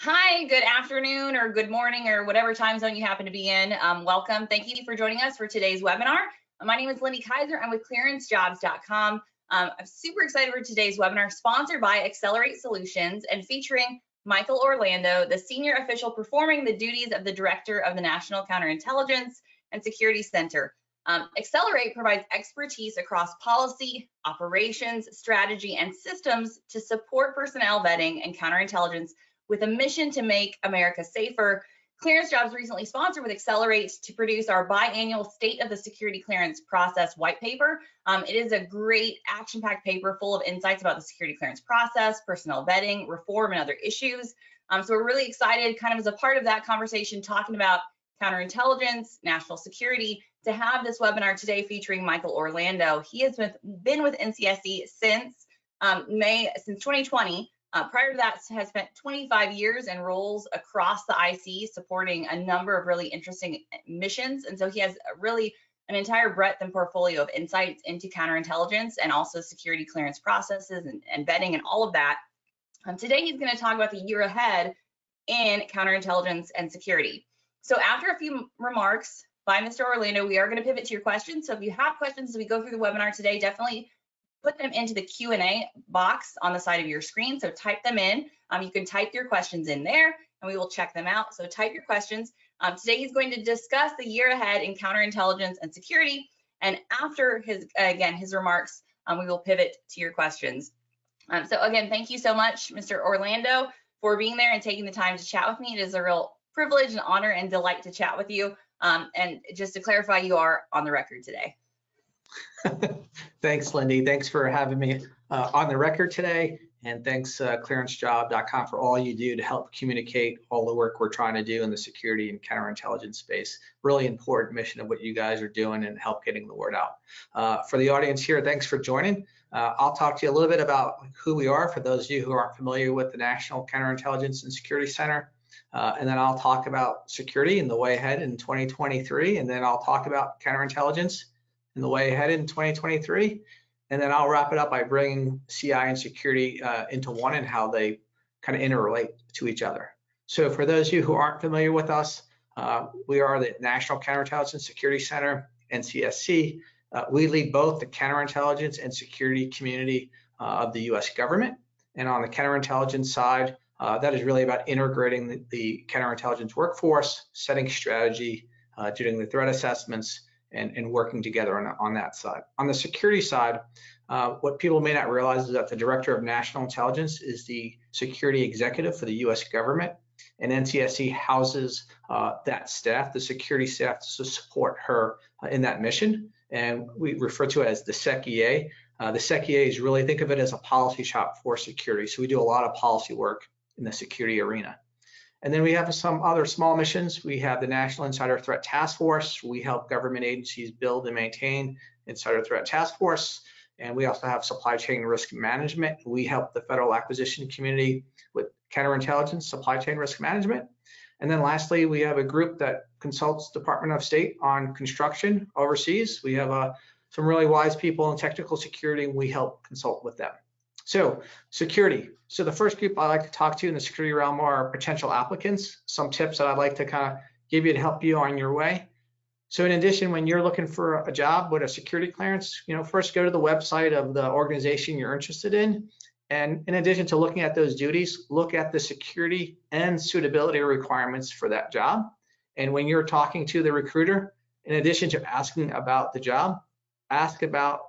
Hi, good afternoon or good morning or whatever time zone you happen to be in. Welcome. Thank you for joining us for today's webinar. My name is Lindy Kaiser. I'm with clearancejobs.com. I'm super excited for today's webinar, sponsored by Xcelerate Solutions and featuring Michael Orlando, the senior official performing the duties of the Director of the National Counterintelligence and Security Center. Xcelerate provides expertise across policy, operations, strategy, and systems to support personnel vetting and counterintelligence with a mission to make America safer. ClearanceJobs recently sponsored with Xcelerate to produce our biannual State of the Security Clearance Process white paper. It is a great action-packed paper full of insights about the security clearance process, personnel vetting, reform, and other issues. So we're really excited, kind of as a part of that conversation, talking about counterintelligence, national security, to have this webinar today featuring Michael Orlando. He has been with NCSE since since 2020. Prior to that, has spent 25 years in roles across the IC, supporting a number of really interesting missions. And so he has really an entire breadth and portfolio of insights into counterintelligence and also security clearance processes and vetting and all of that. Today, he's going to talk about the year ahead in counterintelligence and security. So after a few remarks by Mr. Orlando, we are going to pivot to your questions. So if you have questions as we go through the webinar today, definitely put them into the Q&A box on the side of your screen. So type them in. You can type your questions in there and we will check them out. So type your questions. Today he's going to discuss the year ahead in counterintelligence and security. And after his remarks, we will pivot to your questions. So again, thank you so much, Mr. Orlando, for being there and taking the time to chat with me. It is a real privilege and honor and delight to chat with you. And just to clarify, you are on the record today. Thanks, Lindy. Thanks for having me on the record today. And thanks, clearancejobs.com, for all you do to help communicate all the work we're trying to do in the security and counterintelligence space. Really important mission of what you guys are doing and help getting the word out. For the audience here, thanks for joining. I'll talk to you a little bit about who we are, for those of you who aren't familiar with the National Counterintelligence and Security Center. And then I'll talk about security and the way ahead in 2023. And then I'll talk about counterintelligence and the way ahead in 2023. And then I'll wrap it up by bringing CI and security into one and how they kind of interrelate to each other. So for those of you who aren't familiar with us, we are the National Counterintelligence Security Center, NCSC. We lead both the counterintelligence and security community of the US government. And on the counterintelligence side, that is really about integrating the counterintelligence workforce, setting strategy, doing the threat assessments, and working together on that side. On the security side, what people may not realize is that the Director of National Intelligence is the security executive for the US government, and NCSC houses that staff, the security staff, to support her in that mission. And we refer to it as the sec-EA. The sec-EA is really, think of it as a policy shop for security. So we do a lot of policy work in the security arena. And then we have some other small missions. We have the National Insider Threat Task Force. We help government agencies build and maintain Insider Threat Task Force. And we also have supply chain risk management. We help the federal acquisition community with counterintelligence, supply chain risk management. And then lastly, we have a group that consults Department of State on construction overseas. We have some really wise people in technical security, and we help consult with them. So security. So the first group I like to talk to in the security realm are potential applicants, some tips that I'd like to kind of give you to help you on your way. So in addition, when you're looking for a job with a security clearance, first go to the website of the organization you're interested in. And in addition to looking at those duties, look at the security and suitability requirements for that job. And when you're talking to the recruiter, in addition to asking about the job, ask about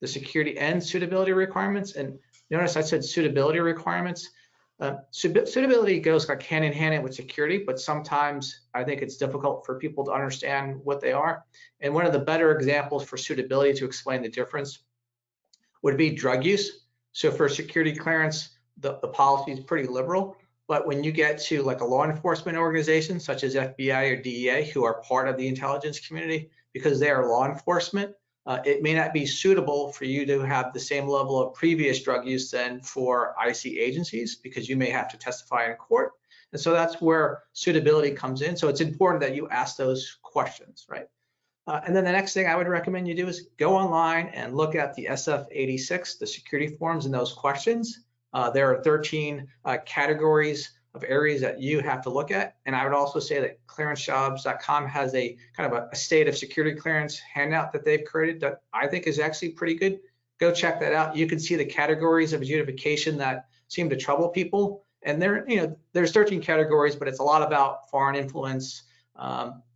the security and suitability requirements. And notice I said suitability requirements. Suitability goes like hand in hand with security, but sometimes I think it's difficult for people to understand what they are. And one of the better examples for suitability to explain the difference would be drug use. So for security clearance, the policy is pretty liberal, but when you get to like a law enforcement organization such as FBI or DEA, who are part of the intelligence community, because they are law enforcement, it may not be suitable for you to have the same level of previous drug use than for IC agencies, because you may have to testify in court. And so that's where suitability comes in. So it's important that you ask those questions, right? And then the next thing I would recommend you do is go online and look at the SF-86, the security forms and those questions. There are 13 categories of areas that you have to look at. And I would also say that clearancejobs.com has a kind of a state of security clearance handout that they've created that I think is actually pretty good. Go check that out. You can see the categories of adjudication that seem to trouble people. And there, there's 13 categories, but it's a lot about foreign influence,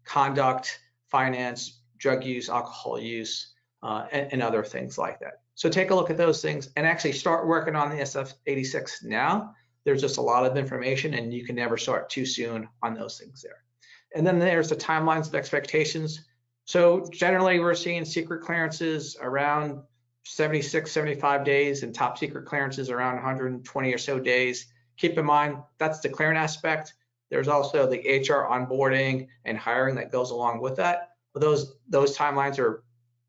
conduct, finance, drug use, alcohol use, and other things like that. So take a look at those things and actually start working on the SF-86 now. There's just a lot of information and you can never start too soon on those things there. And then there's the timelines of expectations. So generally we're seeing secret clearances around 76, 75 days and top secret clearances around 120 or so days. Keep in mind, that's the clearance aspect. There's also the HR onboarding and hiring that goes along with that. But those timelines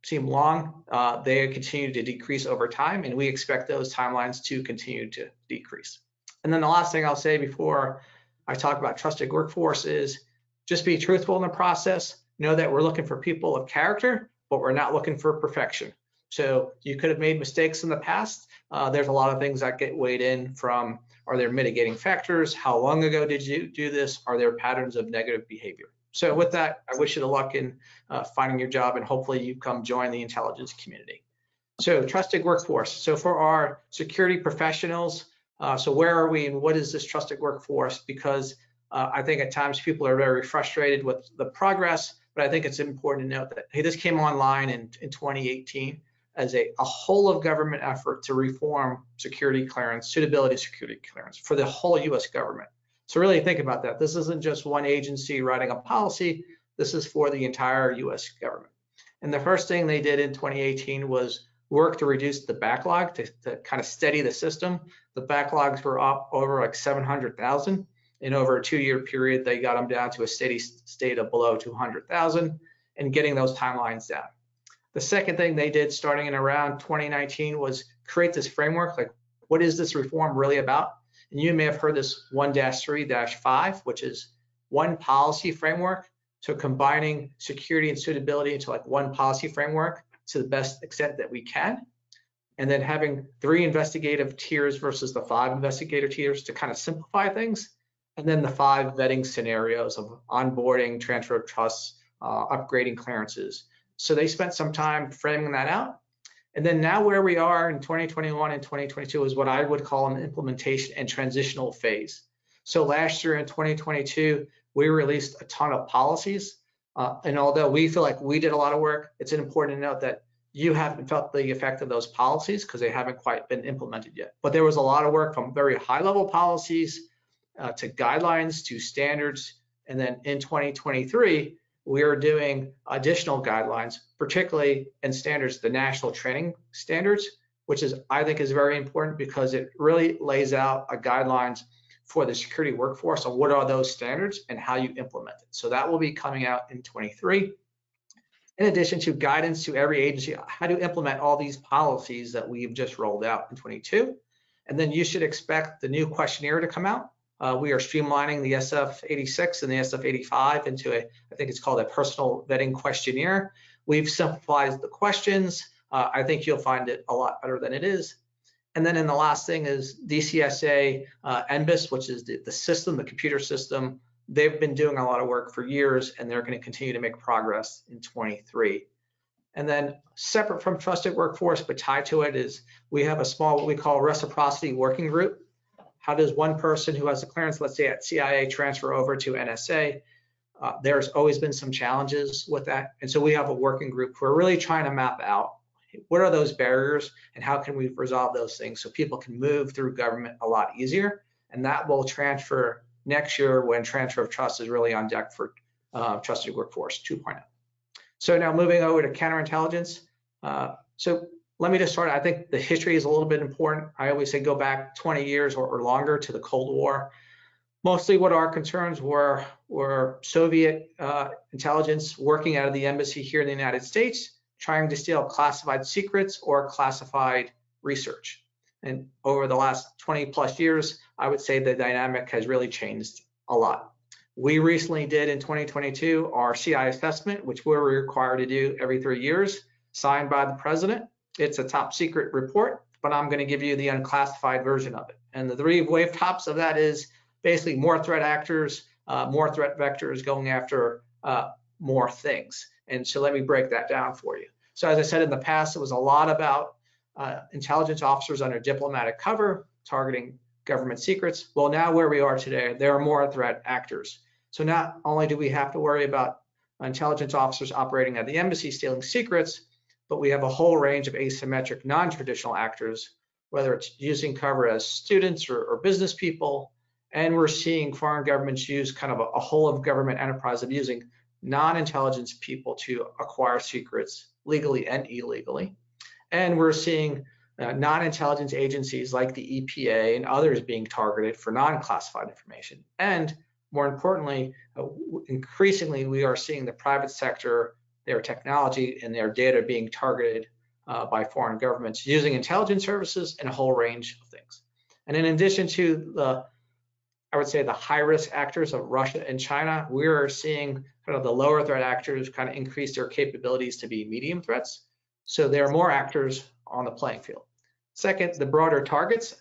seem long. They continue to decrease over time, and we expect those timelines to continue to decrease. And then the last thing I'll say before I talk about trusted workforce is just be truthful in the process. Know that we're looking for people of character, but we're not looking for perfection. So you could have made mistakes in the past. There's a lot of things that get weighed in from, are there mitigating factors? How long ago did you do this? Are there patterns of negative behavior? So with that, I wish you the luck in finding your job, and hopefully you come join the intelligence community. So trusted workforce. So for our security professionals, so where are we and what is this trusted workforce? Because I think at times people are very frustrated with the progress, but I think it's important to note that, hey, this came online in 2018 as a whole of government effort to reform security clearance, suitability security clearance for the whole US government. So really think about that. This isn't just one agency writing a policy. This is for the entire US government. And the first thing they did in 2018 was work to reduce the backlog, to kind of steady the system. The backlogs were up over like 700,000. In over a two-year period, they got them down to a steady state of below 200,000 and getting those timelines down. The second thing they did starting in around 2019 was create this framework, like what is this reform really about? And you may have heard this 1-3-5, which is one policy framework. So combining security and suitability into like one policy framework to the best extent that we can. And then having 3 investigative tiers versus the 5 investigative tiers to kind of simplify things. And then the 5 vetting scenarios of onboarding, transfer of trusts, upgrading clearances. So they spent some time framing that out. And then now where we are in 2021 and 2022 is what I would call an implementation and transitional phase. So last year in 2022, we released a ton of policies. And although we feel like we did a lot of work, it's important to note that you haven't felt the effect of those policies because they haven't quite been implemented yet. But there was a lot of work from very high level policies to guidelines, to standards. And then in 2023, we are doing additional guidelines, particularly in standards, the national training standards, which is, I think, is very important because it really lays out a guidelines for the security workforce on what are those standards and how you implement it. So that will be coming out in 2023. In addition to guidance to every agency, how to implement all these policies that we've just rolled out in 2022. And then you should expect the new questionnaire to come out. We are streamlining the SF-86 and the SF-85 into I think it's called a personal vetting questionnaire. We've simplified the questions. I think you'll find it a lot better than it is. And then in the last thing is DCSA, NBIS, which is the system, the computer system. They've been doing a lot of work for years and they're going to continue to make progress in 2023. And then separate from trusted workforce, but tied to it is we have a small, what we call reciprocity working group. How does one person who has a clearance, let's say at CIA, transfer over to NSA? There's always been some challenges with that. And so we have a working group who are really trying to map out what are those barriers and how can we resolve those things so people can move through government a lot easier. And that will transfer next year when transfer of trust is really on deck for Trusted Workforce 2.0. So now moving over to counterintelligence. So let me just start. I think the history is a little bit important. I always say go back 20 years or longer to the Cold War. Mostly what our concerns were Soviet intelligence working out of the embassy here in the United States, trying to steal classified secrets or classified research. And over the last 20 plus years, I would say the dynamic has really changed a lot. We recently did in 2022 our CI assessment, which we're required to do every 3 years, signed by the president. It's a top secret report, but I'm going to give you the unclassified version of it. And the 3 wave tops of that is basically more threat actors, more threat vectors going after more things. And so let me break that down for you. So as I said in the past, it was a lot about intelligence officers under diplomatic cover targeting government secrets. Well, now where we are today, there are more threat actors. So not only do we have to worry about intelligence officers operating at the embassy stealing secrets, but we have a whole range of asymmetric non-traditional actors, whether it's using cover as students or business people. And we're seeing foreign governments use kind of a whole of government enterprise of using non-intelligence people to acquire secrets legally and illegally. And we're seeing non-intelligence agencies like the EPA and others being targeted for non-classified information. And more importantly, increasingly, we are seeing the private sector, their technology and their data being targeted by foreign governments using intelligence services and a whole range of things. And in addition to the, I would say, the high-risk actors of Russia and China, we are seeing kind of the lower threat actors kind of increase their capabilities to be medium threats. So there are more actors on the playing field. Second, the broader targets,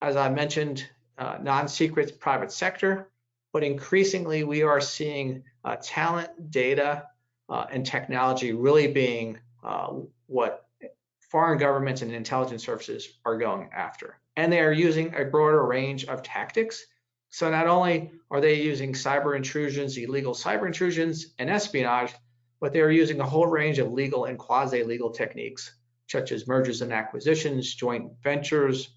as I mentioned, non-secret private sector, but increasingly we are seeing talent, data, and technology really being what foreign governments and intelligence services are going after. And they are using a broader range of tactics. So not only are they using cyber intrusions, illegal cyber intrusions, and espionage, but they are using a whole range of legal and quasi-legal techniques, such as mergers and acquisitions, joint ventures,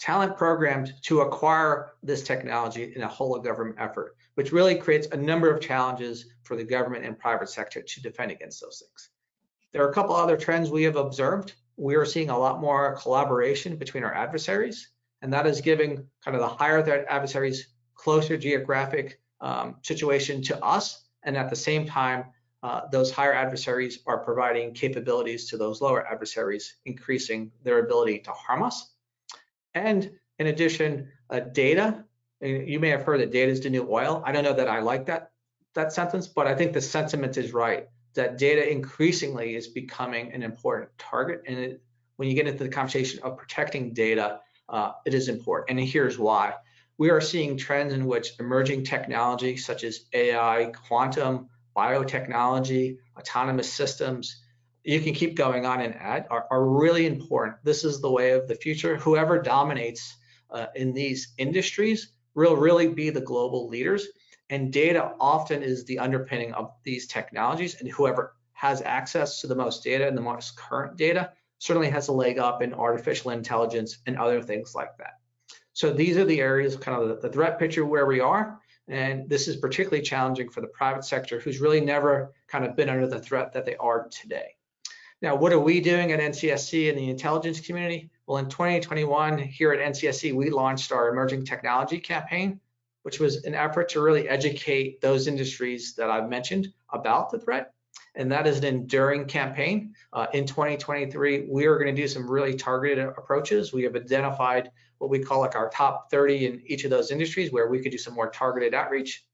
talent programs to acquire this technology in a whole of government effort, which really creates a number of challenges for the government and private sector to defend against those things. There are a couple other trends we have observed. We are seeing a lot more collaboration between our adversaries, and that is giving kind of the higher threat adversaries closer geographic situation to us, and at the same time, those higher adversaries are providing capabilities to those lower adversaries, increasing their ability to harm us. And in addition, data, and you may have heard that data is the new oil. I don't know that I like that sentence, but I think the sentiment is right, that data increasingly is becoming an important target. And when you get into the conversation of protecting data, it is important, and here's why. We are seeing trends in which emerging technology such as AI, quantum, biotechnology, autonomous systems, you can keep going on and add, are really important. This is the way of the future. Whoever dominates in these industries will really be the global leaders, and data often is the underpinning of these technologies, and whoever has access to the most data and the most current data certainly has a leg up in artificial intelligence and other things like that. So these are the areas, kind of the threat picture where we are, and this is particularly challenging for the private sector, who's really never kind of been under the threat that they are today. Now, what are we doing at NCSC and the intelligence community? Well, in 2021, here at NCSC, we launched our Emerging Technology Campaign, which was an effort to really educate those industries that I've mentioned about the threat. And that is an enduring campaign. In 2023, we are going to do some really targeted approaches. We have identified what we call like our top 30 in each of those industries where we could do some more targeted outreach.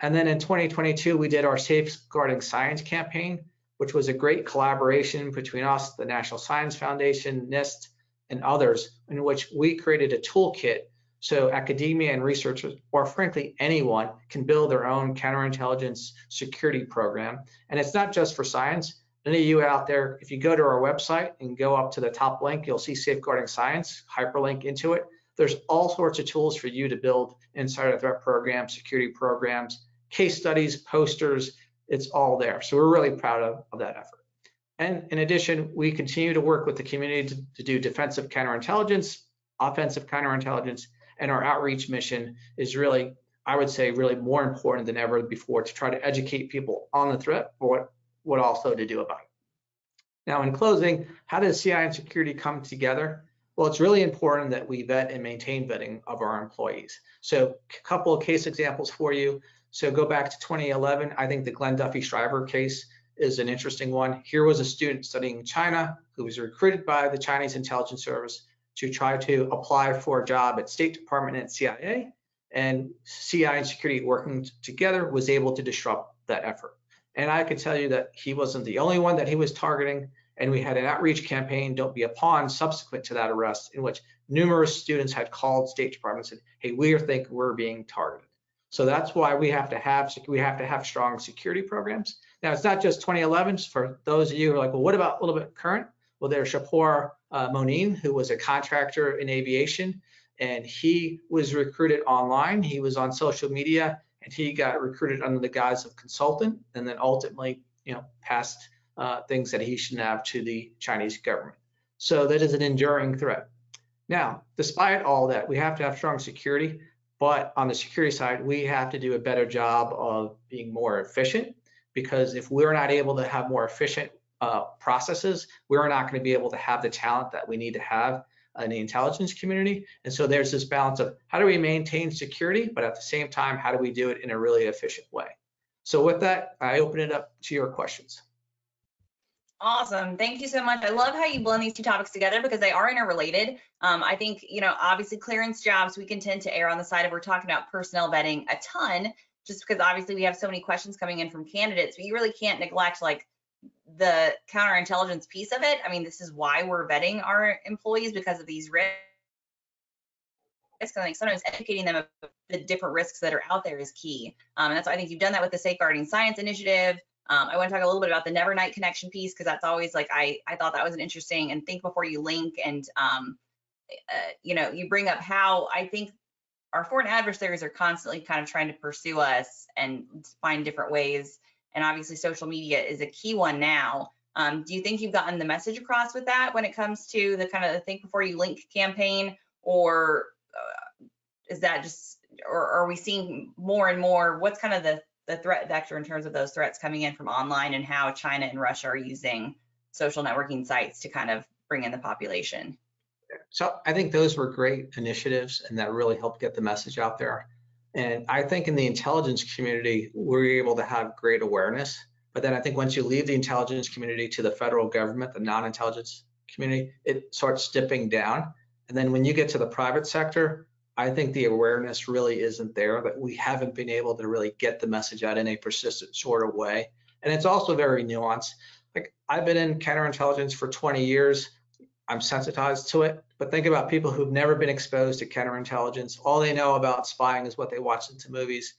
And then in 2022, we did our Safeguarding Science campaign, which was a great collaboration between us, the National Science Foundation, NIST, and others, in which we created a toolkit so academia and researchers, or frankly anyone, can build their own counterintelligence security program. And it's not just for science. Any of you out there, if you go to our website and go up to the top link, you'll see Safeguarding Science, hyperlink into it. There's all sorts of tools for you to build insider threat programs, security programs, case studies, posters, it's all there. So we're really proud of that effort. And in addition, we continue to work with the community to do defensive counterintelligence, offensive counterintelligence, and our outreach mission is really, I would say, really more important than ever before to try to educate people on the threat, but what also to do about it. Now, in closing, how does CI and security come together? Well, it's really important that we vet and maintain vetting of our employees. So a couple of case examples for you. So go back to 2011. I think the Glenn Duffy Shriver case is an interesting one. Here was a student studying in China who was recruited by the Chinese intelligence service to try to apply for a job at State Department and CIA, and CI and security working together was able to disrupt that effort. And I could tell you that he wasn't the only one that he was targeting, And we had an outreach campaign, Don't Be a Pawn, subsequent to that arrest, in which numerous students had called State Department and said, hey, we think we're being targeted. So that's why we have to have strong security programs. Now, it's not just 2011. For those of you who are like, well, what about a little bit current? Well, there's Shapour Moinian, who was a contractor in aviation, and he was recruited online. He was on social media, and he got recruited under the guise of consultant, and then ultimately, passed things that he shouldn't have to the Chinese government. So that is an enduring threat. Now, despite all that, we have to have strong security, but on the security side, we have to do a better job of being more efficient, because if we're not able to have more efficient processes, we're not going to be able to have the talent that we need to have in the intelligence community. And so there's this balance of how do we maintain security, but at the same time, how do we do it in a really efficient way? So with that, I open it up to your questions. Awesome. Thank you so much. I love how you blend these two topics together because they are interrelated. I think, obviously clearance jobs, we can tend to err on the side of we're talking about personnel vetting a ton, just because obviously we have so many questions coming in from candidates, but you really can't neglect like the counterintelligence piece of it. I mean, this is why we're vetting our employees because of these risks. And I think sometimes educating them about the different risks that are out there is key. And that's why I think you've done that with the Safeguarding Science initiative. I want to talk a little bit about the Nevernight Connection piece, because that's always like I thought that was an interesting and think before you link, and you bring up how I think our foreign adversaries are constantly kind of trying to pursue us and find different ways, and obviously social media is a key one now. Do you think you've gotten the message across with that when it comes to the kind of the think before you link campaign, or is that just, or are we seeing more and more what's kind of the threat vector in terms of those threats coming in from online and how China and Russia are using social networking sites to kind of bring in the population? So I think those were great initiatives and that really helped get the message out there. And I think in the intelligence community, we're able to have great awareness. But then I think once you leave the intelligence community to the federal government, the non-intelligence community, it starts dipping down. And then when you get to the private sector, I think the awareness really isn't there, that we haven't been able to really get the message out in a persistent sort of way. And it's also very nuanced. Like, I've been in counterintelligence for 20 years. I'm sensitized to it, but think about people who've never been exposed to counterintelligence. All they know about spying is what they watch into movies.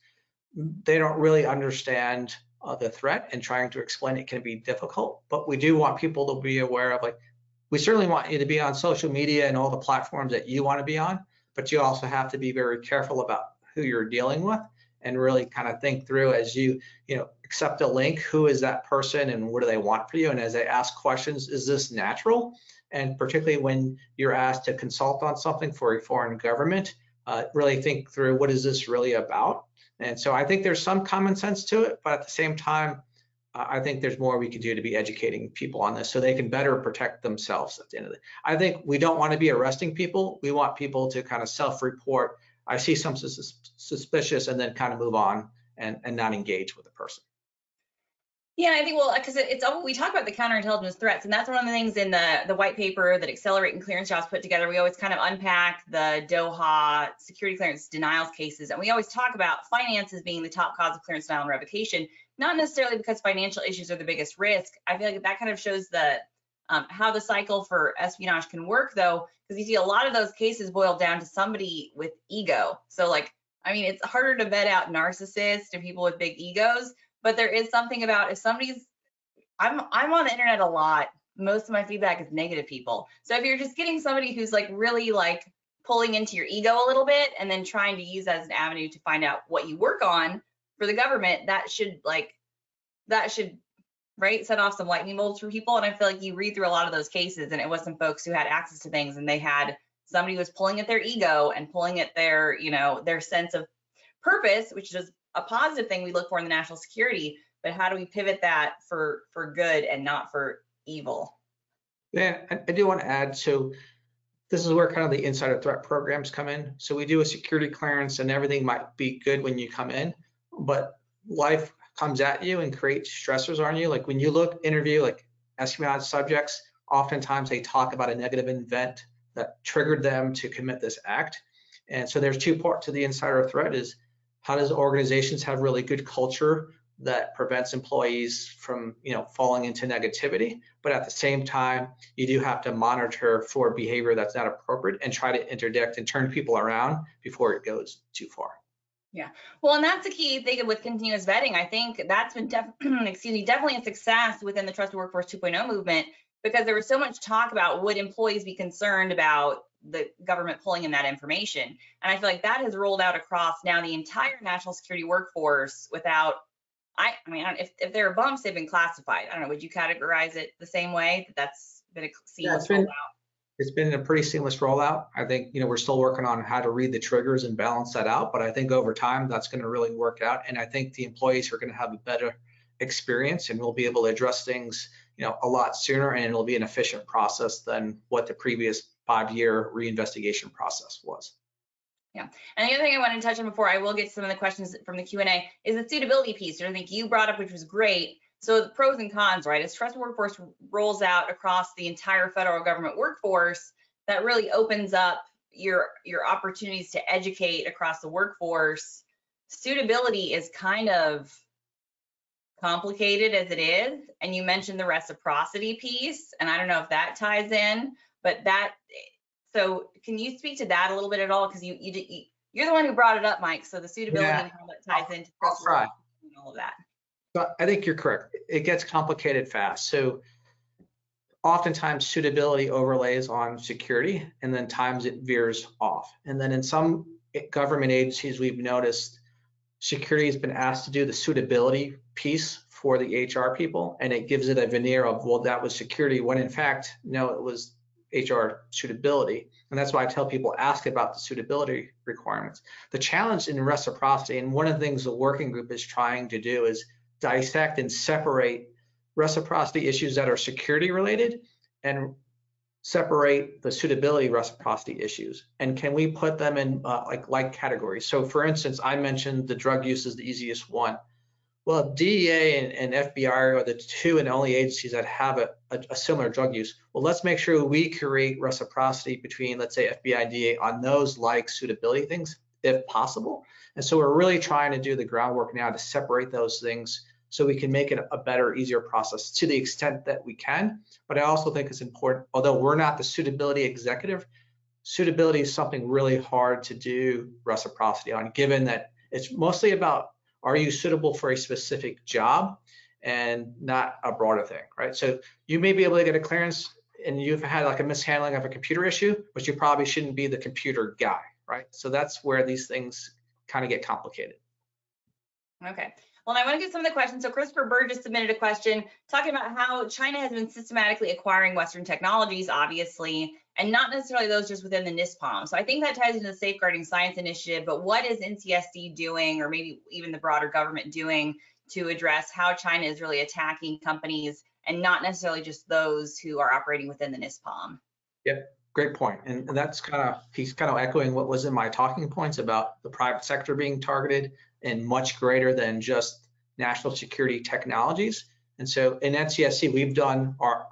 They don't really understand the threat, and trying to explain it can be difficult, but we do want people to be aware of, like, we certainly want you to be on social media and all the platforms that you want to be on, but you also have to be very careful about who you're dealing with and really kind of think through as you, accept a link, who is that person and what do they want for you? And as they ask questions, is this natural? And particularly when you're asked to consult on something for a foreign government, really think through what is this really about? And so I think there's some common sense to it, but at the same time, I think there's more we could do to be educating people on this so they can better protect themselves at the end of the day. I think we don't want to be arresting people. We want people to kind of self-report. I see something suspicious and then kind of move on and not engage with the person. Yeah, I think, well, because it's we talk about the counterintelligence threats, and that's one of the things in the white paper that Xcelerate and Clearance Jobs put together. We always kind of unpack the Doha security clearance denials cases, and we always talk about finances being the top cause of clearance denial and revocation, not necessarily because financial issues are the biggest risk. I feel like that kind of shows the how the cycle for espionage can work, though, because you see a lot of those cases boiled down to somebody with ego. So, like, I mean, it's harder to vet out narcissists and people with big egos. But there is something about if somebody's, I'm on the internet a lot. Most of my feedback is negative people. So if you're just getting somebody who's like really like pulling into your ego a little bit and then trying to use that as an avenue to find out what you work on for the government, that should, right, set off some lightning bolts for people. And I feel like you read through a lot of those cases and it was some folks who had access to things and they had, somebody was pulling at their ego and pulling at their, their sense of purpose, which is a positive thing we look for in the national security, but how do we pivot that for good and not for evil? Yeah, I do want to add, so this is where kind of the insider threat programs come in. So we do a security clearance and everything might be good when you come in, but life comes at you and creates stressors on you. Like when you interview like espionage subjects, oftentimes they talk about a negative event that triggered them to commit this act. And so there's two parts to the insider threat is, how does organizations have really good culture that prevents employees from, falling into negativity. But at the same time, you do have to monitor for behavior that's not appropriate and try to interdict and turn people around before it goes too far. Yeah, well, and that's the key thing with continuous vetting. I think that's been definitely a success within the Trusted Workforce 2.0 movement, because there was so much talk about would employees be concerned about the government pulling in that information. And I feel like that has rolled out across now the entire national security workforce without, if there are bumps, they've been classified. I don't know, would you categorize it the same way? That's been a seamless rollout. It's been a pretty seamless rollout. I think, we're still working on how to read the triggers and balance that out, but I think over time that's going to really work out. And I think the employees are going to have a better experience, and we'll be able to address things, a lot sooner, and it'll be an efficient process than what the previous 5-year reinvestigation process was. Yeah, and the other thing I wanted to touch on before I will get to some of the questions from the Q&A is the suitability piece, which I think you brought up, which was great. So the pros and cons, right? As Trusted Workforce rolls out across the entire federal government workforce, that really opens up your opportunities to educate across the workforce. Suitability is kind of complicated as it is, and you mentioned the reciprocity piece, and I don't know if that ties in, but that, so can you speak to that a little bit at all? Because you're the one who brought it up, Mike, so the suitability and how that ties into all of that. I think you're correct. It gets complicated fast. So oftentimes suitability overlays on security, and then times it veers off. And then in some government agencies, we've noticed security has been asked to do the suitability piece for the HR people, and it gives it a veneer of, well, that was security, when in fact, no, it was HR suitability. And that's why I tell people, ask about the suitability requirements. The challenge in reciprocity, and one of the things the working group is trying to do, is dissect and separate reciprocity issues that are security related and separate the suitability reciprocity issues, and can we put them in like categories. So for instance, I mentioned the drug use is the easiest one. Well, DEA and FBI are the two and only agencies that have a similar drug use. Well, let's make sure we create reciprocity between, let's say, FBI, DEA on those like suitability things if possible. And so we're really trying to do the groundwork now to separate those things so we can make it a better, easier process to the extent that we can. But I also think it's important, although we're not the suitability executive, suitability is something really hard to do reciprocity on, given that it's mostly about, are you suitable for a specific job and not a broader thing, right? So you may be able to get a clearance and you've had like a mishandling of a computer issue, but you probably shouldn't be the computer guy, right? So that's where these things kind of get complicated. Okay. Well, I want to get some of the questions. So Christopher Burgess submitted a question talking about how China has been systematically acquiring Western technologies, obviously, and not necessarily those just within the NISPOM. So I think that ties into the Safeguarding Science initiative, but what is NCSC doing, or maybe even the broader government doing, to address how China is really attacking companies and not necessarily just those who are operating within the NISPOM? Yep. Great point. And that's he's kind of echoing what was in my talking points about the private sector being targeted and much greater than just national security technologies. And so in NCSC, we've done our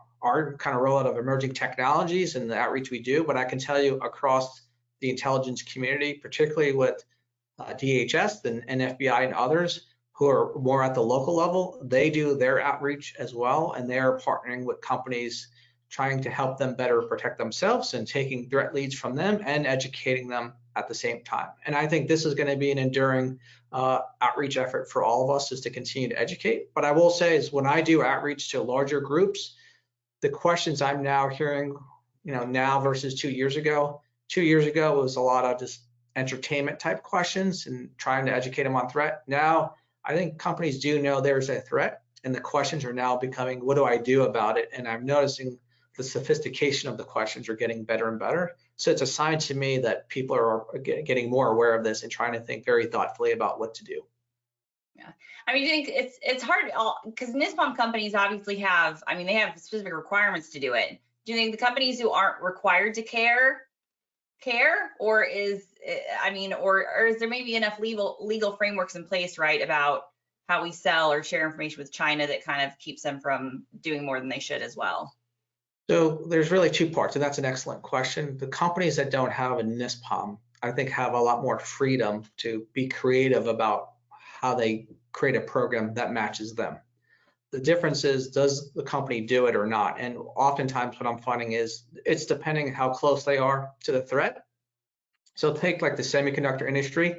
kind of rollout of emerging technologies and the outreach we do. But I can tell you across the intelligence community, particularly with DHS and FBI and others who are more at the local level, they do their outreach as well. And they're partnering with companies, trying to help them better protect themselves and taking threat leads from them and educating them at the same time. And I think this is going to be an enduring outreach effort for all of us, is to continue to educate. But I will say is when I do outreach to larger groups, the questions I'm now hearing, now versus 2 years ago. 2 years ago was a lot of just entertainment type questions and trying to educate them on threat. Now, I think companies do know there's a threat, and the questions are now becoming, what do I do about it? And I'm noticing the sophistication of the questions are getting better and better. So it's a sign to me that people are getting more aware of this and trying to think very thoughtfully about what to do. Yeah, I mean, I think it's hard because NISPOM companies obviously have, they have specific requirements to do it. Do you think the companies who aren't required to care, or is, or is there maybe enough legal frameworks in place, right, about how we sell or share information with China that kind of keeps them from doing more than they should as well? So there's really two parts, and that's an excellent question. The companies that don't have a NISPOM, I think, have a lot more freedom to be creative about how they create a program that matches them. The difference is, does the company do it or not? And oftentimes what I'm finding is it's depending on how close they are to the threat. So take like the semiconductor industry,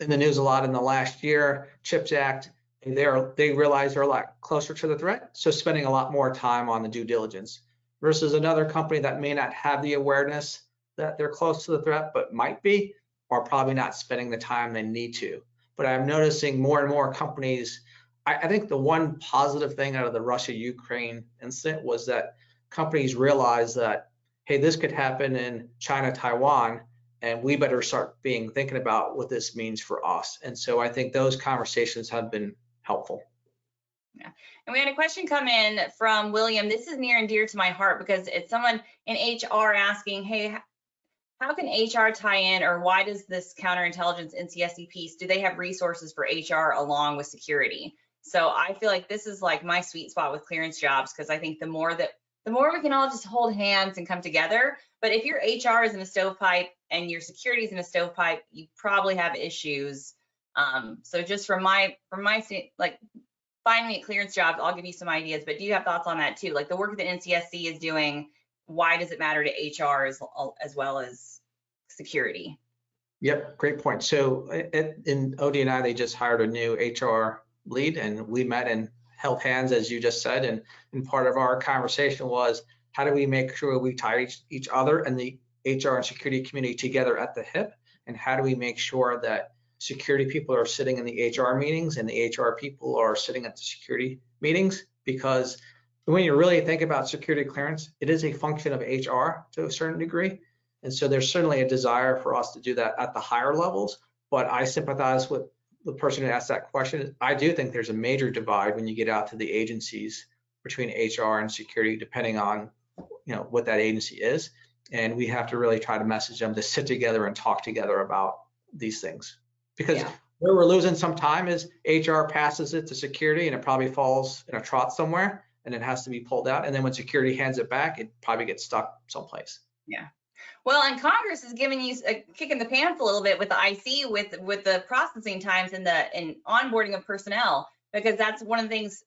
in the news a lot in the last year, CHIPs Act, they realize they're a lot closer to the threat, so spending a lot more time on the due diligence versus another company that may not have the awareness that they're close to the threat, but might be, are probably not spending the time they need to. But I'm noticing more and more companies, I think the one positive thing out of the Russia-Ukraine incident was that companies realized that, hey, this could happen in China, Taiwan, and we better start thinking about what this means for us. And so I think those conversations have been helpful. Yeah. And we had a question come in from William. This is near and dear to my heart because it's someone in HR asking, hey, how can HR tie in, or why does this counterintelligence NCSE piece, do they have resources for HR along with security? So I feel like this is like my sweet spot with Clearance Jobs, because I think the more we can all just hold hands and come together. But if your HR is in a stovepipe and your security is in a stovepipe, you probably have issues. So just from my like, find me at Clearance Jobs, I'll give you some ideas. But do you have thoughts on that too? Like the work that NCSC is doing, why does it matter to HR as well as security? Yep, great point. So in ODNI, they just hired a new HR lead, and we met and held hands, as you just said. And part of our conversation was, how do we make sure we tie each other and the HR and security community together at the hip? And how do we make sure that security people are sitting in the HR meetings and the HR people are sitting at the security meetings? Because when you really think about security clearance, it is a function of HR to a certain degree. And so there's certainly a desire for us to do that at the higher levels. But I sympathize with the person who asked that question. I do think there's a major divide when you get out to the agencies between HR and security, depending on what that agency is. And we have to really try to message them to sit together and talk together about these things. Because where we're losing some time is HR passes it to security and it probably falls in a trot somewhere and it has to be pulled out. And then when security hands it back, it probably gets stuck someplace. Yeah. Well, and Congress is giving you a kick in the pants a little bit with the IC, with the processing times and the onboarding of personnel, because that's one of the things,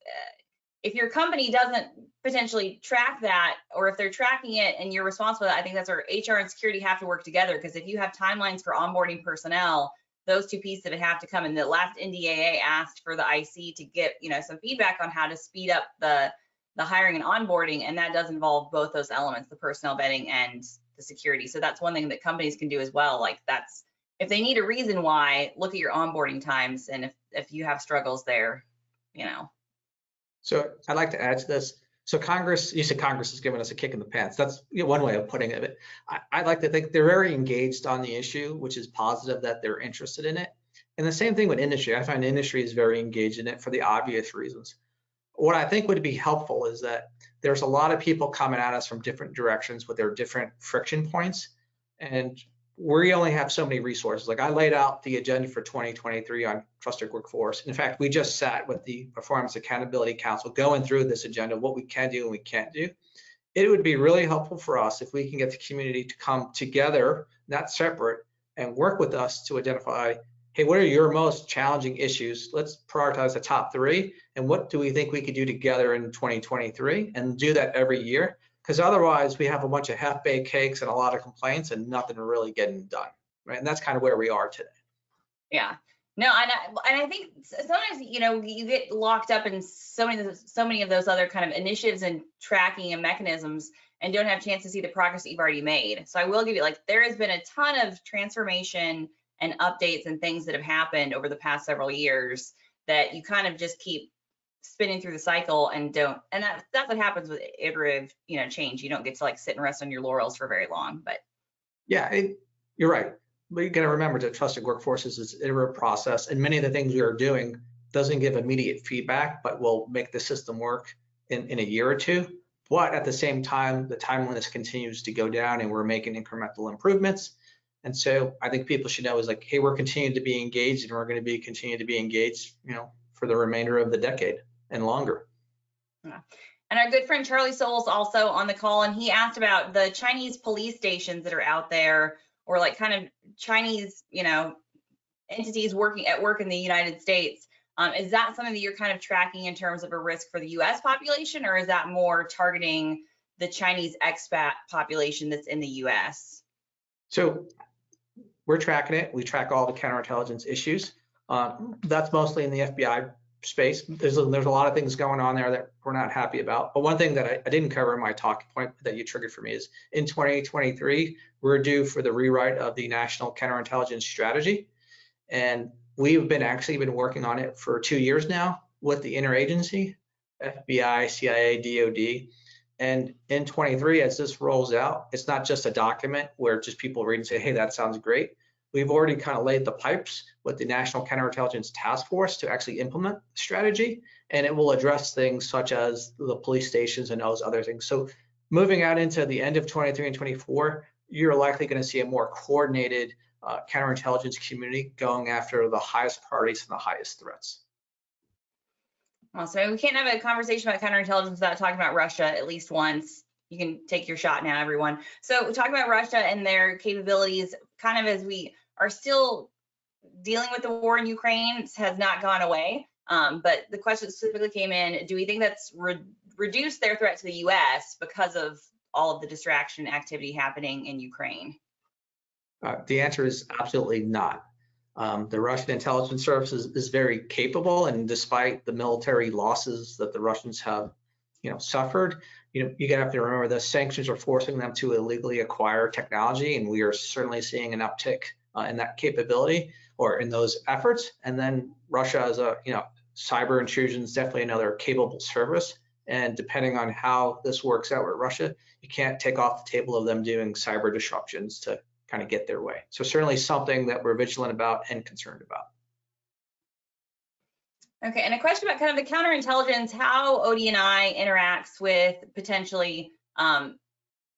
if your company doesn't potentially track that, or if they're tracking it and you're responsible, I think that's where HR and security have to work together, because if you have timelines for onboarding personnel, those two pieces that have to come in. The last NDAA asked for the IC to get some feedback on how to speed up the hiring and onboarding, and that does involve both those elements, the personnel vetting and the security. So that's one thing that companies can do as well. Like, that's, if they need a reason why, look at your onboarding times, and if you have struggles there, So I'd like to add to this. So Congress, you said Congress is giving us a kick in the pants. That's one way of putting it. I'd like to think they're very engaged on the issue, which is positive that they're interested in it. And the same thing with industry. I find industry is very engaged in it for the obvious reasons. What I think would be helpful is that there's a lot of people coming at us from different directions with their different friction points. And we only have so many resources. Like, I laid out the agenda for 2023 on Trusted Workforce. In fact, we just sat with the Performance Accountability Council going through this agenda, what we can do and we can't do. It would be really helpful for us if we can get the community to come together, not separate, and work with us to identify, hey, what are your most challenging issues? Let's prioritize the top three, and what do we think we could do together in 2023, and do that every year. Because otherwise we have a bunch of half-baked cakes and a lot of complaints and nothing really getting done, right? And that's kind of where we are today. Yeah, no, and I think sometimes, you get locked up in so many of those other kind of initiatives and tracking and mechanisms, and don't have a chance to see the progress that you've already made. So I will give you, like, there has been a ton of transformation and updates and things that have happened over the past several years that you kind of just keep spinning through the cycle and don't, and that's what happens with iterative change. You don't get to sit and rest on your laurels for very long. But yeah, you're right. But you gotta remember that Trusted Workforce is this iterative process, and many of the things we are doing doesn't give immediate feedback, but will make the system work in a year or two. But at the same time, the timeliness continues to go down, and we're making incremental improvements. And so I think people should know is like, hey, we're continuing to be engaged, and we're going to be continue to be engaged, for the remainder of the decade and longer. Yeah. And our good friend Charlie Soules also on the call, and he asked about the Chinese police stations that are out there, or like kind of Chinese, entities working at work in the United States. Is that something that you're kind of tracking in terms of a risk for the U.S. population, or is that more targeting the Chinese expat population that's in the U.S.? So we're tracking it. We track all the counterintelligence issues. That's mostly in the FBI space. There's a lot of things going on there that we're not happy about. But one thing that I didn't cover in my talking point that you triggered for me is in 2023, we're due for the rewrite of the National Counterintelligence Strategy. And we've been actually working on it for 2 years now with the interagency, FBI, CIA, DOD. And in 23, as this rolls out, it's not just a document where just people read and say, hey, that sounds great. We've already kind of laid the pipes with the National Counterintelligence Task Force to actually implement the strategy, and it will address things such as the police stations and those other things. So moving out into the end of 23 and 24, you're likely going to see a more coordinated counterintelligence community going after the highest priorities and the highest threats. Also, we can't have a conversation about counterintelligence without talking about Russia at least once. You can take your shot now, everyone. So we're talking about Russia and their capabilities kind of as we are still dealing with the war in Ukraine. Has not gone away, but the question specifically came in, do we think that's reduced their threat to the US because of all of the distraction activity happening in Ukraine? The answer is absolutely not. The Russian intelligence service is very capable, and despite the military losses that the Russians have suffered, you have to remember the sanctions are forcing them to illegally acquire technology, and we are certainly seeing an uptick in that capability or in those efforts. And then Russia is a, cyber intrusion is definitely another capable service. And depending on how this works out with Russia, you can't take off the table of them doing cyber disruptions to kind of get their way. So certainly something that we're vigilant about and concerned about. Okay, and a question about kind of the counterintelligence, how ODNI interacts with potentially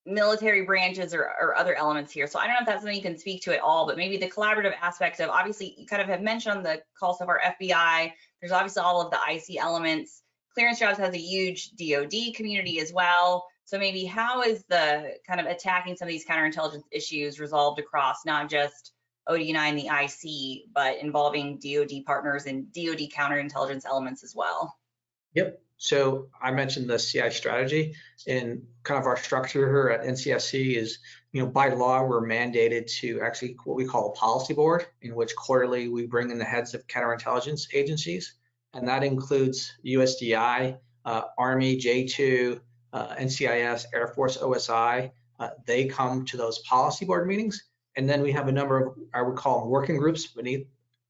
military branches or other elements here. So I don't know if that's something you can speak to at all, but maybe the collaborative aspect of, obviously you kind of have mentioned on the call so far FBI, there's obviously all of the IC elements. ClearanceJobs has a huge DOD community as well. So maybe how is the kind of attacking some of these counterintelligence issues resolved across not just ODNI and the IC, but involving DOD partners and DOD counterintelligence elements as well? Yep. So I mentioned the CI strategy, and kind of our structure here at NCSC is, by law, we're mandated to actually what we call a policy board, in which quarterly we bring in the heads of counterintelligence agencies, and that includes USDI, Army, J2, NCIS, Air Force, OSI. They come to those policy board meetings. And then we have a number of, I would call them working groups beneath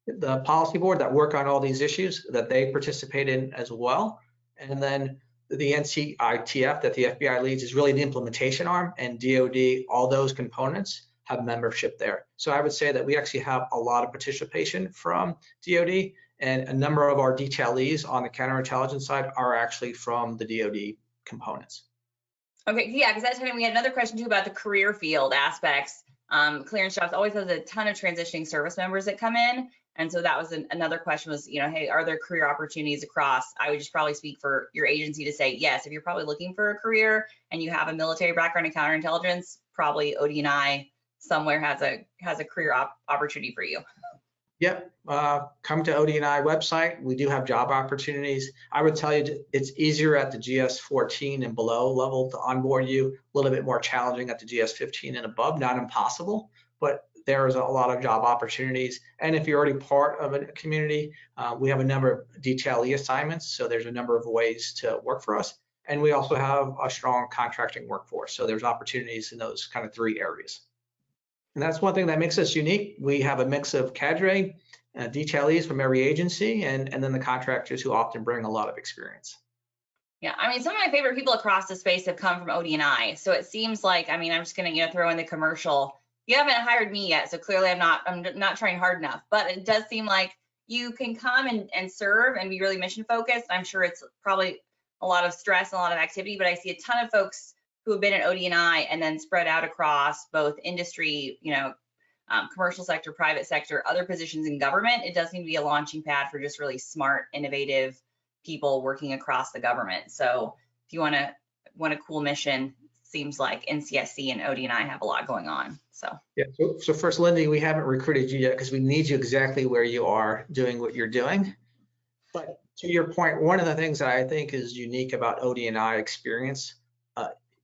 the policy board that work on all these issues that they participate in as well. And then the NCITF that the FBI leads is really the implementation arm, and DOD, all those components have membership there. So I would say that we actually have a lot of participation from DOD, and a number of our detailees on the counterintelligence side are actually from the DOD components. Okay, yeah, because that's when we had another question too about the career field aspects. ClearanceJobs always has a ton of transitioning service members that come in, and so that was another question was, hey, are there career opportunities across? I would just probably speak for your agency to say yes. If you're probably looking for a career and you have a military background in counterintelligence, probably ODNI somewhere has a career opportunity for you. Yep, come to ODNI website. We do have job opportunities. I would tell you it's easier at the GS-14 and below level to onboard you, a little bit more challenging at the GS-15 and above, not impossible, but there's a lot of job opportunities. And if you're already part of a community, we have a number of detailee assignments, so there's a number of ways to work for us. And we also have a strong contracting workforce, so there's opportunities in those kind of three areas. And that's one thing that makes us unique. We have a mix of cadre, detailees from every agency, and then the contractors who often bring a lot of experience. Yeah, I mean, some of my favorite people across the space have come from ODNI. So it seems like, I mean, I'm just gonna throw in the commercial. You haven't hired me yet, so clearly I'm not trying hard enough. But it does seem like you can come and serve and be really mission focused. I'm sure it's probably a lot of stress and a lot of activity, but I see a ton of folks who have been at ODNI and then spread out across both industry, commercial sector, private sector, other positions in government. It does seem to be a launching pad for just really smart, innovative people working across the government. So if you want a cool mission, seems like NCSC and ODNI have a lot going on. So yeah. So first, Lindy, we haven't recruited you yet because we need you exactly where you are doing what you're doing. But to your point, one of the things that I think is unique about ODNI experience,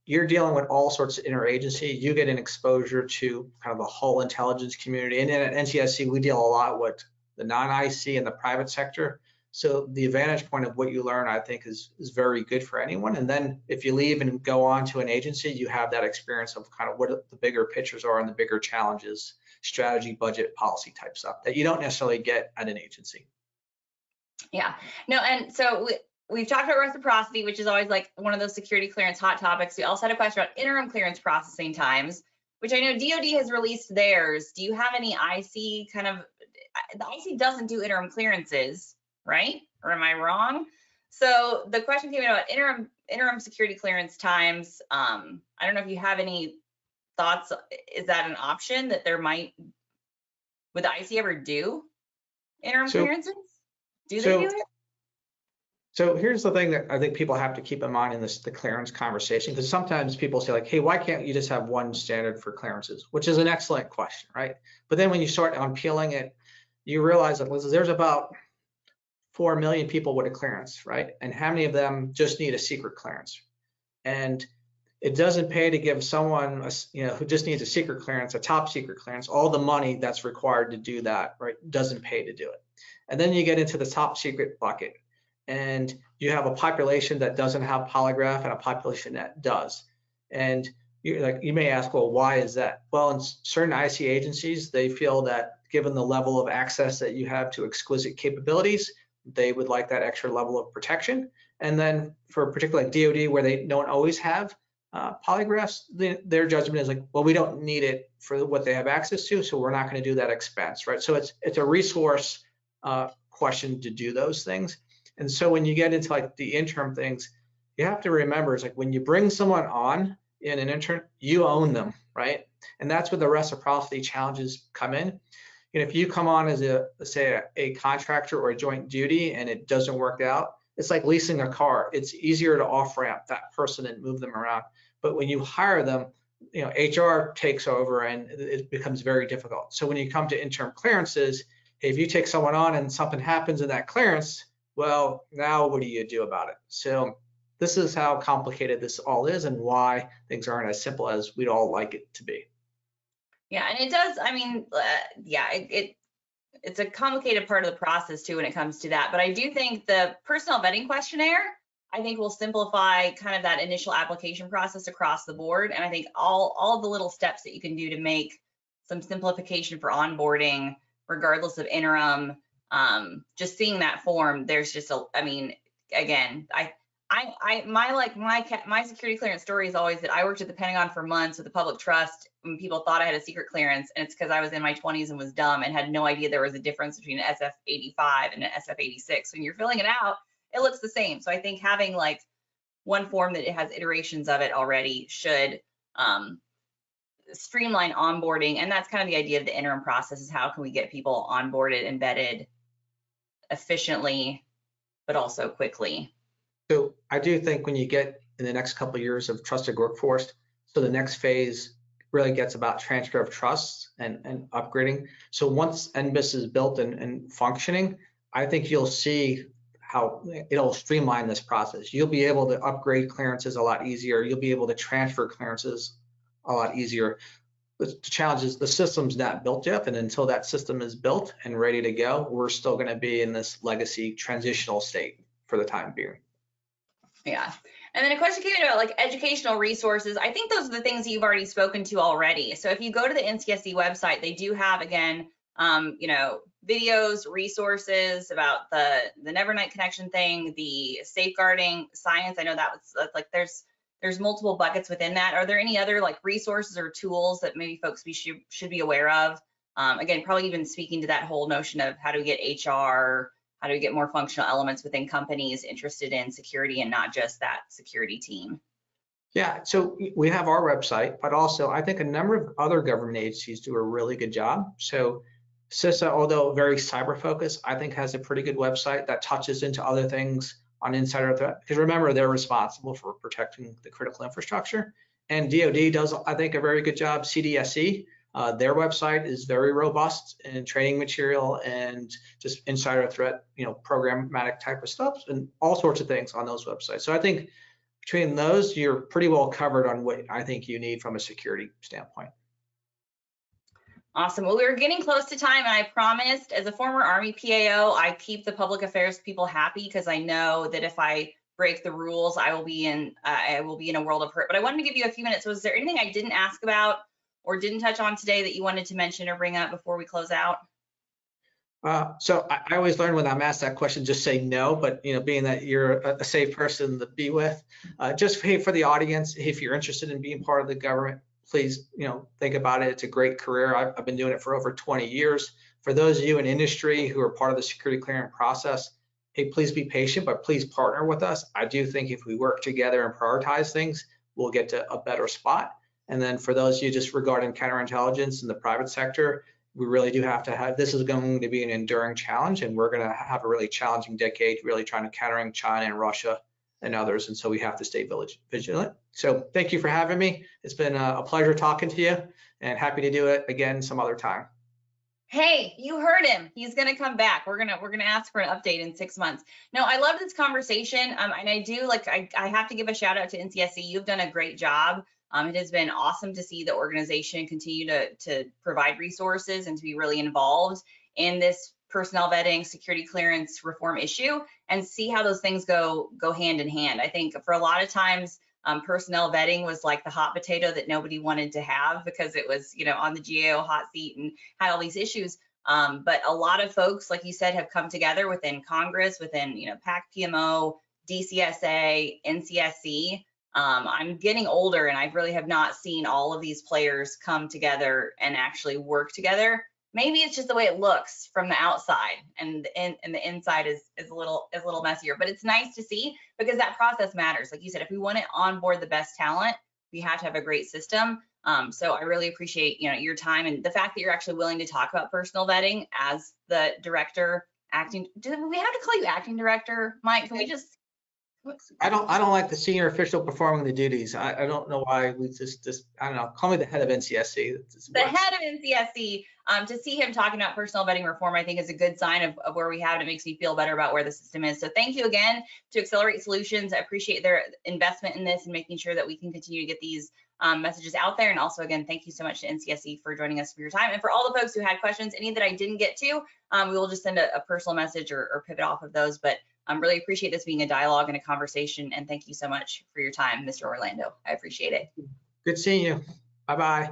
you're dealing with all sorts of interagency. You get an exposure to kind of the whole intelligence community. And then at NCIC, we deal a lot with the non-IC and the private sector. So the vantage point of what you learn, I think, is very good for anyone. And then if you leave and go on to an agency, you have that experience of kind of what the bigger pictures are and the bigger challenges, strategy, budget, policy type stuff that you don't necessarily get at an agency. Yeah, no, and so we've talked about reciprocity, which is always like one of those security clearance hot topics. We also had a question about interim clearance processing times, which I know DoD has released theirs. Do you have any IC kind of, the IC doesn't do interim clearances, right? Or am I wrong? So the question came about interim security clearance times. I don't know if you have any thoughts. Is that an option that there might, would the IC ever do interim clearances? Do they do it? So here's the thing that I think people have to keep in mind in this, the clearance conversation, because sometimes people say like, hey, why can't you just have one standard for clearances? Which is an excellent question, right? But then when you start unpeeling it, you realize that there's about 4 million people with a clearance, right? And how many of them just need a secret clearance? And it doesn't pay to give someone, who just needs a secret clearance, a top secret clearance, all the money that's required to do that, right? Doesn't pay to do it. And then you get into the top secret bucket and you have a population that doesn't have polygraph and a population that does. And you may ask, well, why is that? Well, in certain IC agencies, they feel that given the level of access that you have to exquisite capabilities, they would like that extra level of protection. And then for particularly like DoD, where they don't always have polygraphs, their judgment is like, well, we don't need it for what they have access to, so we're not going to do that expense, right? So it's a resource question to do those things. And so when you get into like the interim things, you have to remember it's like when you bring someone on in an intern, you own them, right? And that's where the reciprocity challenges come in. And if you come on as a contractor or a joint duty and it doesn't work out, it's like leasing a car. It's easier to off-ramp that person and move them around. But when you hire them, HR takes over and it becomes very difficult. So when you come to interim clearances, if you take someone on and something happens in that clearance, well, now what do you do about it? So this is how complicated this all is and why things aren't as simple as we'd all like it to be. Yeah, and it does, it's a complicated part of the process too when it comes to that. But I do think the personal vetting questionnaire, I think will simplify kind of that initial application process across the board. And I think all the little steps that you can do to make some simplification for onboarding, regardless of interim, just seeing that form, there's just my security clearance story is always that I worked at the Pentagon for months with the public trust when people thought I had a secret clearance, and it's because I was in my 20s and was dumb and had no idea there was a difference between an SF-85 and an SF-86. When you're filling it out, it looks the same. So I think having like one form that it has iterations of it already should streamline onboarding. And that's kind of the idea of the interim process, is how can we get people onboarded and vetted efficiently, but also quickly. So I do think when you get in the next couple of years of trusted workforce, so the next phase really gets about transfer of trust and upgrading. So once NBIS is built and functioning, I think you'll see how it'll streamline this process. You'll be able to upgrade clearances a lot easier. You'll be able to transfer clearances a lot easier. The challenge is the system's not built yet, and until that system is built and ready to go, we're still going to be in this legacy transitional state for the time being. Yeah. And then a question came in about like educational resources. I think those are the things that you've already spoken to already. So if you go to the NCSC website, they do have, again, videos, resources about the Nevernight Connection thing, the Safeguarding Science. I know that's like there's multiple buckets within that. Are there any other like resources or tools that maybe folks we should be aware of? Again, probably even speaking to that whole notion of how do we get HR, how do we get more functional elements within companies interested in security and not just that security team? Yeah, so we have our website, but also I think a number of other government agencies do a really good job. So CISA, although very cyber focused, I think has a pretty good website that touches into other things on insider threat, because remember, they're responsible for protecting the critical infrastructure. And DoD does, I think, a very good job. CDSE Their website is very robust in training material and just insider threat, programmatic type of stuff and all sorts of things on those websites. So I think between those, you're pretty well covered on what I think you need from a security standpoint. Awesome. Well, we're getting close to time, and I promised, as a former Army PAO, I keep the public affairs people happy because I know that if I break the rules, I will be in a world of hurt. But I wanted to give you a few minutes. Was there anything I didn't ask about or didn't touch on today that you wanted to mention or bring up before we close out? So I always learn when I'm asked that question, just say no. But being that you're a safe person to be with, just hey, for the audience, if you're interested in being part of the government, please, think about it. It's a great career. I've been doing it for over 20 years. For those of you in industry who are part of the security clearance process, hey, please be patient, but please partner with us. I do think if we work together and prioritize things, we'll get to a better spot. And then for those of you just regarding counterintelligence in the private sector, we really do have to have, this is going to be an enduring challenge, and we're going to have a really challenging decade, really trying to countering China and Russia and others. And so we have to stay vigilant. So thank you for having me. It's been a pleasure talking to you, and happy to do it again some other time. Hey, you heard him. He's going to come back. We're going to ask for an update in 6 months. No, I love this conversation. And I do, I have to give a shout out to NCSC. You've done a great job. It has been awesome to see the organization continue to provide resources and to be really involved in this personnel vetting, security clearance reform issue, and see how those things go hand in hand. I think for a lot of times, personnel vetting was like the hot potato that nobody wanted to have because it was, on the GAO hot seat and had all these issues. But a lot of folks, like you said, have come together within Congress, within, PAC PMO, DCSA, NCSC. I'm getting older, and I really have not seen all of these players come together and actually work together. Maybe it's just the way it looks from the outside, and the inside is a little messier, but it's nice to see, because that process matters. Like you said, if we want to onboard the best talent, we have to have a great system. So I really appreciate, your time, and the fact that you're actually willing to talk about personal vetting as the director, acting. Do we have to call you acting director, Mike? Can we just? I don't like the senior official performing the duties. I don't know why we just I don't know. Call me the head of NCSC. The head of NCSC. To see him talking about personal vetting reform, I think is a good sign of where we have, and it makes me feel better about where the system is. So thank you again to Xcelerate Solutions. I appreciate their investment in this and making sure that we can continue to get these messages out there. And also, again, thank you so much to NCSC for joining us, for your time. And for all the folks who had questions, any that I didn't get to, we will just send a personal message or pivot off of those. But I really appreciate this being a dialogue and a conversation. And thank you so much for your time, Mr. Orlando. I appreciate it. Good seeing you. Bye-bye.